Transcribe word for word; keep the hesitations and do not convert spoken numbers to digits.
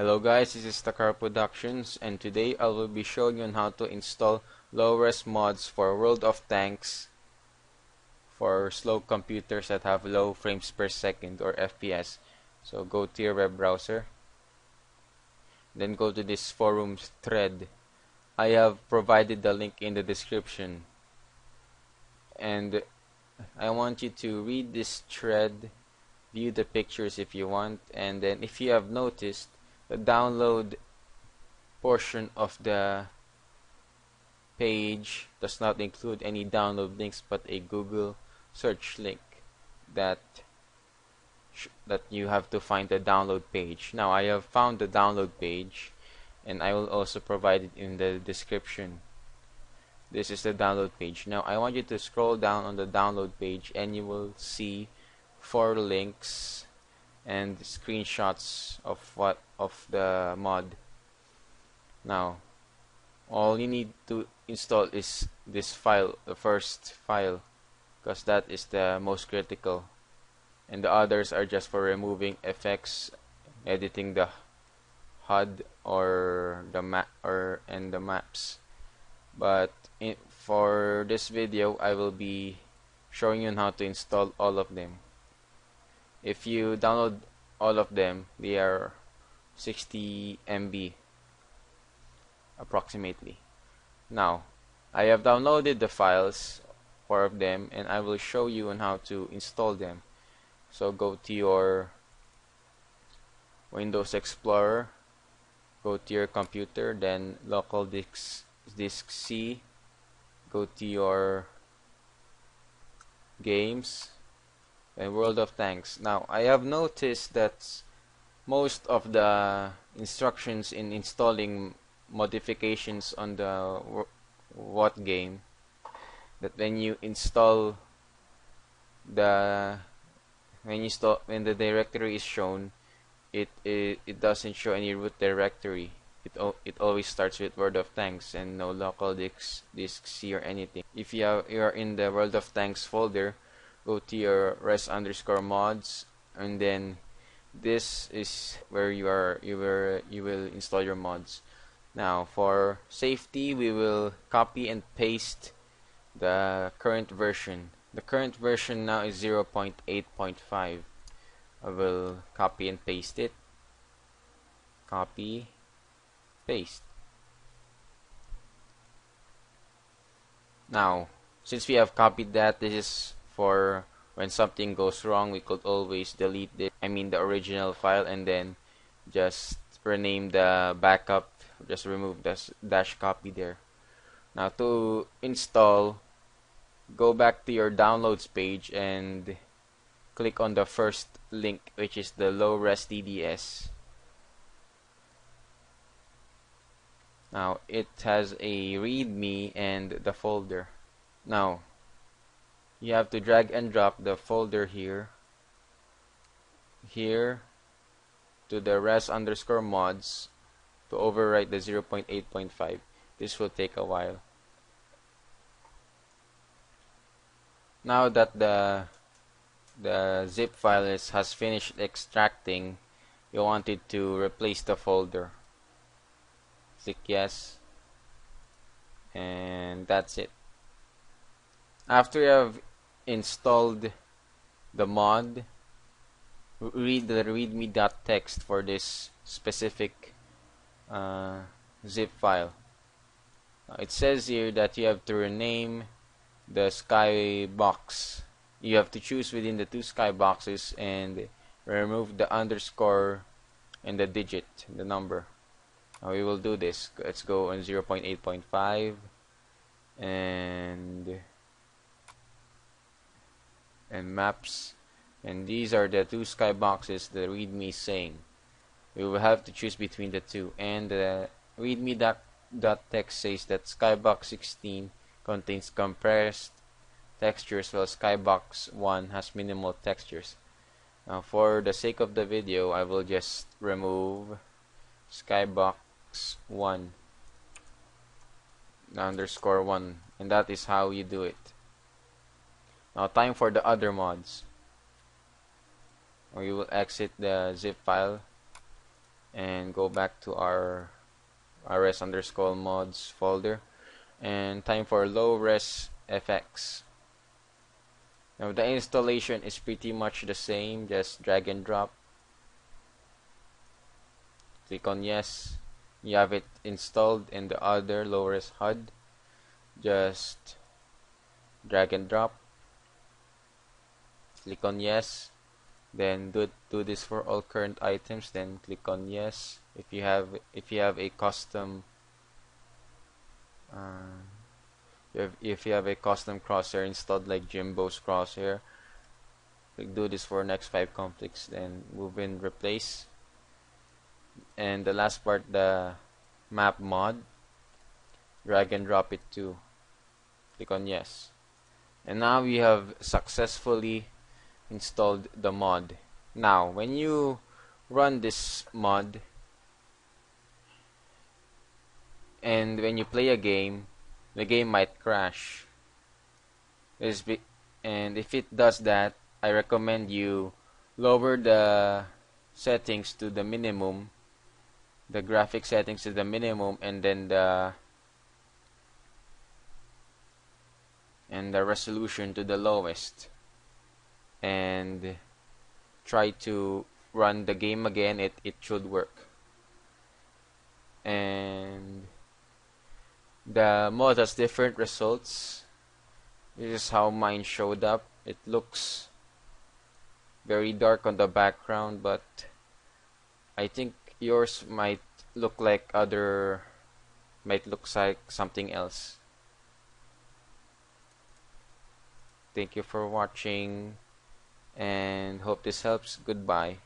Hello guys, this is the Karl Productions, and today I will be showing you how to install low-res mods for World of Tanks for slow computers that have low frames per second or F P S. So go to your web browser, then go to this forums thread. I have provided the link in the description, and I want you to read this thread, view the pictures if you want, and then if you have noticed, the download portion of the page does not include any download links but a Google search link that sh that you have to find the download page. Now I have found the download page, and I will also provide it in the description. This is the download page. Now I want you to scroll down on the download page, and you will see four links and screenshots of what of the mod. Now all you need to install is this file, the first file, because that is the most critical, and the others are just for removing effects, editing the H U D or the map or and the maps. But in, for this video I will be showing you how to install all of them. If you download all of them, they are sixty M B approximately. Now I have downloaded the files, four of them, and I will show you on how to install them. So go to your Windows Explorer, go to your computer, then local disk, disk C, go to your games, and World of Tanks. Now I have noticed that most of the instructions in installing modifications on the what game, that when you install the when you install when the directory is shown, it it, it doesn't show any root directory. It it always starts with World of Tanks and no local disk disk C or anything. If you have, you are in the World of Tanks folder, go to your res underscore mods, and then this is where you are you will you will install your mods. Now for safety, we will copy and paste the current version. The current version now is zero point eight point five. I will copy and paste it. Copy, paste. Now since we have copied that, this is for when something goes wrong, we could always delete this, I mean the original file, and then just rename the backup, just remove the dash copy there. Now to install, go back to your downloads page and click on the first link, which is the low res T D S. Now it has a readme and the folder. Now you have to drag and drop the folder here here to the res underscore mods to overwrite the zero point eight point five. This will take a while. Now that the the zip file is, has finished extracting, you want it to replace the folder. Click yes, and that's it. After you have installed the mod, read the readme.txt for this specific uh, zip file. Now it says here that you have to rename the skybox. You have to choose within the two skyboxes and remove the underscore and the digit, the number. Now we will do this. Let's go on zero point eight point five and and maps, and these are the two skyboxes the readme is saying. We will have to choose between the two, and the uh, readme.txt says that skybox sixteen contains compressed textures while skybox one has minimal textures. Now for the sake of the video, I will just remove skybox one underscore one, and that is how you do it. Now time for the other mods. We will exit the zip file and go back to our rs underscore mods folder, and time for low res fx. Now the installation is pretty much the same, just drag and drop, click on yes, you have it installed in the other low res H U D. Just drag and drop, click on yes, then do do this for all current items, then click on yes if you have if you have a custom uh, if, if you have a custom crosshair installed like Jimbo's Crosshair. Do this for next five conflicts, then move in replace, and the last part, the map mod, drag and drop it to, click on yes, and now we have successfully installed the mod. Now when you run this mod and when you play a game, the game might crash, and if it does that, I recommend you lower the settings to the minimum, the graphic settings to the minimum, and then the and the resolution to the lowest, and try to run the game again. It it should work. And the mod has different results. This is how mine showed up. It looks very dark on the background, but I think yours might look like other might look like something else. Thank you for watching, and hope this helps. Goodbye.